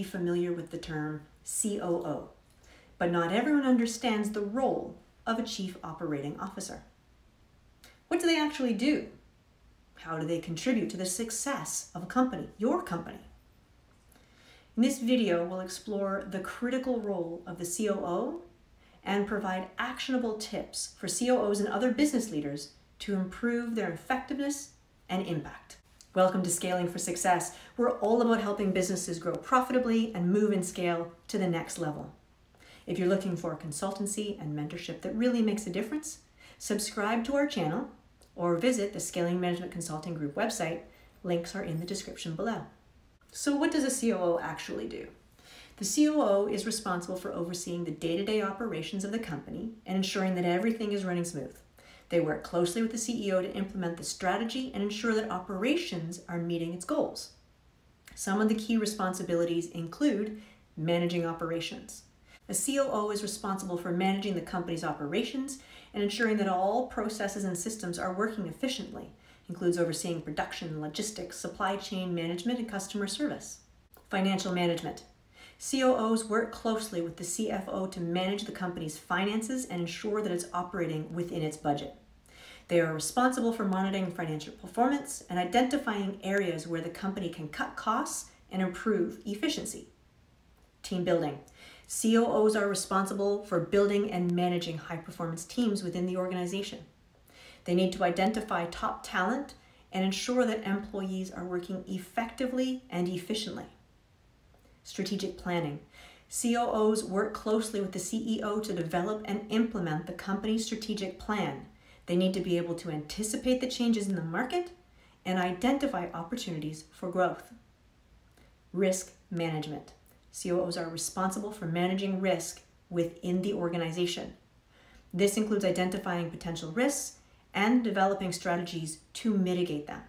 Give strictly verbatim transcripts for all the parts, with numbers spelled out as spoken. be familiar with the term C O O, but not everyone understands the role of a Chief Operating Officer. What do they actually do? How do they contribute to the success of a company, your company? In this video, we'll explore the critical role of the C O O and provide actionable tips for C O Os and other business leaders to improve their effectiveness and impact. Welcome to Scaling for Success. We're all about helping businesses grow profitably and move and scale to the next level. If you're looking for consultancy and mentorship that really makes a difference, subscribe to our channel or visit the Scaling Management Consulting Group website. Links are in the description below. So what does a C O O actually do? The C O O is responsible for overseeing the day-to-day operations of the company and ensuring that everything is running smooth. They work closely with the C E O to implement the strategy and ensure that operations are meeting its goals. Some of the key responsibilities include managing operations. A C O O is responsible for managing the company's operations and ensuring that all processes and systems are working efficiently. Includes overseeing production, logistics, supply chain management, and customer service. Financial management. C O Os work closely with the C F O to manage the company's finances and ensure that it's operating within its budget. They are responsible for monitoring financial performance and identifying areas where the company can cut costs and improve efficiency. Team building. C O Os are responsible for building and managing high-performance teams within the organization. They need to identify top talent and ensure that employees are working effectively and efficiently. Strategic planning. C O Os work closely with the C E O to develop and implement the company's strategic plan. They need to be able to anticipate the changes in the market and identify opportunities for growth. Risk management. C O Os are responsible for managing risk within the organization. This includes identifying potential risks and developing strategies to mitigate them.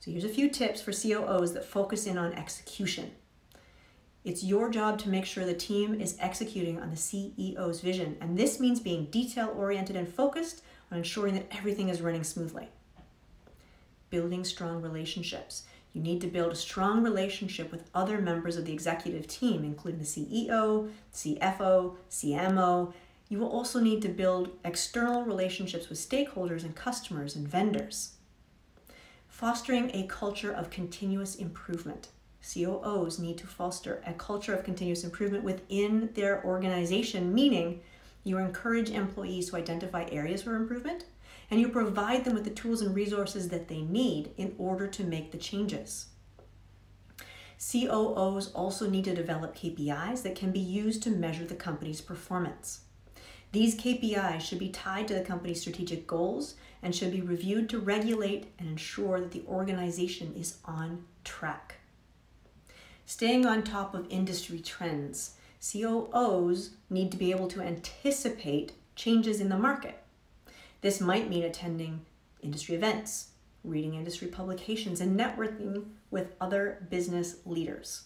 So here's a few tips for C O Os that focus in on execution. It's your job to make sure the team is executing on the C E O's vision, and this means being detail-oriented and focused on ensuring that everything is running smoothly. Building strong relationships. You need to build a strong relationship with other members of the executive team, including the C E O, C F O, C M O. You will also need to build external relationships with stakeholders and customers and vendors. Fostering a culture of continuous improvement. C O Os need to foster a culture of continuous improvement within their organization, meaning you encourage employees to identify areas for improvement and you provide them with the tools and resources that they need in order to make the changes. C O Os also need to develop K P Is that can be used to measure the company's performance. These K P Is should be tied to the company's strategic goals and should be reviewed to regulate and ensure that the organization is on track. Staying on top of industry trends, C O Os need to be able to anticipate changes in the market. This might mean attending industry events, reading industry publications, and networking with other business leaders.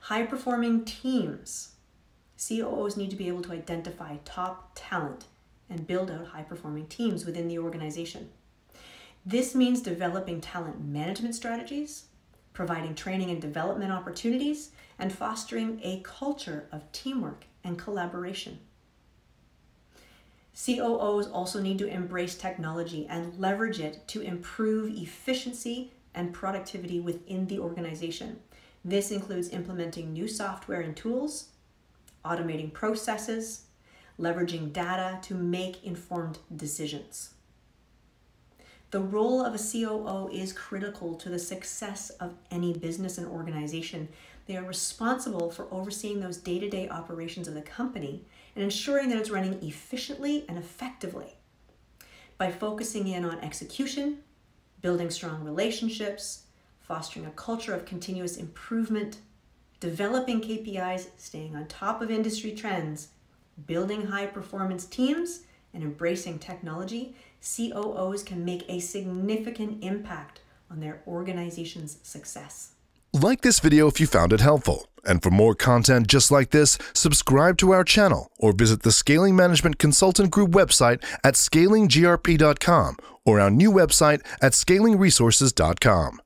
High-performing teams. C O Os need to be able to identify top talent and build out high-performing teams within the organization. This means developing talent management strategies, providing training and development opportunities, and fostering a culture of teamwork and collaboration. C O Os also need to embrace technology and leverage it to improve efficiency and productivity within the organization. This includes implementing new software and tools, automating processes, leveraging data to make informed decisions. The role of a C O O is critical to the success of any business and organization. They are responsible for overseeing those day-to-day operations of the company and ensuring that it's running efficiently and effectively. By focusing in on execution, building strong relationships, fostering a culture of continuous improvement, developing K P Is, staying on top of industry trends, building high-performance teams, and embracing technology, C O Os can make a significant impact on their organization's success. Like this video if you found it helpful. And for more content just like this, subscribe to our channel or visit the Scaling Management Consultant Group website at scaling G R P dot com or our new website at scaling resources dot com.